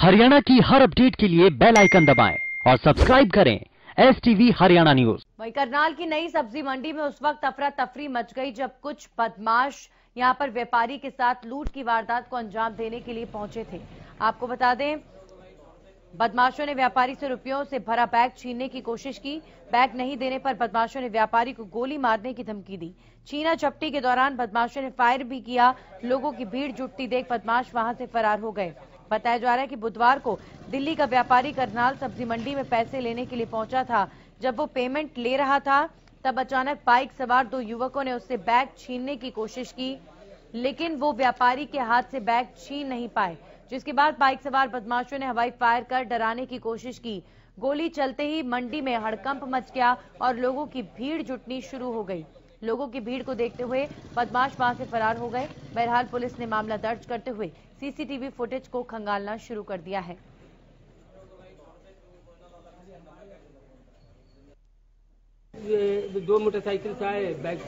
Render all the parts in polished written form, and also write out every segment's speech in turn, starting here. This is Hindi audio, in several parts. हरियाणा की हर अपडेट के लिए बेल आइकन दबाएं और सब्सक्राइब करें STV हरियाणा न्यूज। वहीं करनाल की नई सब्जी मंडी में उस वक्त अफरा तफरी मच गई जब कुछ बदमाश यहां पर व्यापारी के साथ लूट की वारदात को अंजाम देने के लिए पहुंचे थे। आपको बता दें, बदमाशों ने व्यापारी से रुपयों से भरा बैग छीनने की कोशिश की। बैग नहीं देने पर बदमाशों ने व्यापारी को गोली मारने की धमकी दी। छीना झपटी के दौरान बदमाशों ने फायर भी किया। लोगों की भीड़ जुटती देख बदमाश वहां से फरार हो गए। बताया जा रहा है कि बुधवार को दिल्ली का व्यापारी करनाल सब्जी मंडी में पैसे लेने के लिए पहुंचा था। जब वो पेमेंट ले रहा था तब अचानक बाइक सवार दो युवकों ने उससे बैग छीनने की कोशिश की, लेकिन वो व्यापारी के हाथ से बैग छीन नहीं पाए, जिसके बाद बाइक सवार बदमाशों ने हवाई फायर कर डराने की कोशिश की। गोली चलते ही मंडी में हड़कंप मच गया और लोगों की भीड़ जुटनी शुरू हो गई। लोगों की भीड़ को देखते हुए बदमाश वहां से फरार हो गए। बहरहाल पुलिस ने मामला दर्ज करते हुए CCTV फुटेज को खंगालना शुरू कर दिया है। ये दो मोटरसाइकिल से आए, बाइक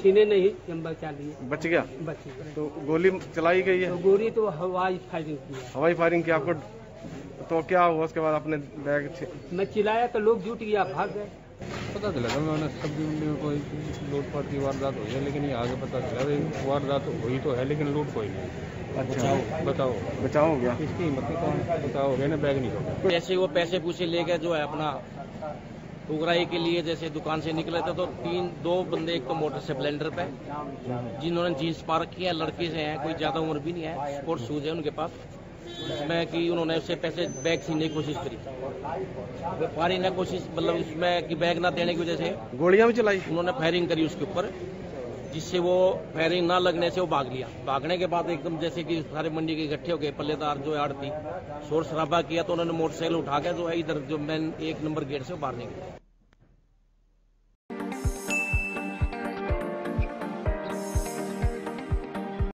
छीने नहीं, जंबा चाली बच गया। तो गोली चलाई गई है। तो गोली तो हवाई फायरिंग की। हवाई फायरिंग की आपको तो क्या हुआ उसके बाद? आपने बैग मैं चिल्लाया तो लोग जुट गया, भाग गए। पता चला था मैंने सब्जी मंडी में कोई लूटपाट की वारदात हुई है, लेकिन ये आगे पता चला वारदात हुई तो है लेकिन लूट कोई नहीं। अच्छा, बचाओ गया इसकी हिम्मत कौन बचाओ गया ना, बैग नहीं होगा। जैसे वो पैसे पूछे लेके जो है अपना उगराई के लिए जैसे दुकान से निकले थे तो दो बंदे, एक तो मोटर स्प्लेंडर पे जिन्होंने जीन्स पा रखी है, लड़के से हैं, कोई ज्यादा उम्र भी नहीं है, स्पोर्ट्स शूज है उनके पास, उसमें कि उन्होंने उससे पैसे बैग छीनने की कोशिश करी। व्यापारी ने कोशिश मतलब उसमें कि बैग ना देने की वजह से गोलियां भी चलाई, उन्होंने फायरिंग करी उसके ऊपर, जिससे वो फायरिंग ना लगने से वो भाग लिया। भागने के बाद एकदम जैसे कि सारे मंडी के इकट्ठे हो गए पल्लेदार जो आड़ थी, शोर शराबा किया तो उन्होंने मोटरसाइकिल उठा के जो है इधर जो मेन 1 नंबर गेट से बाहर निकले।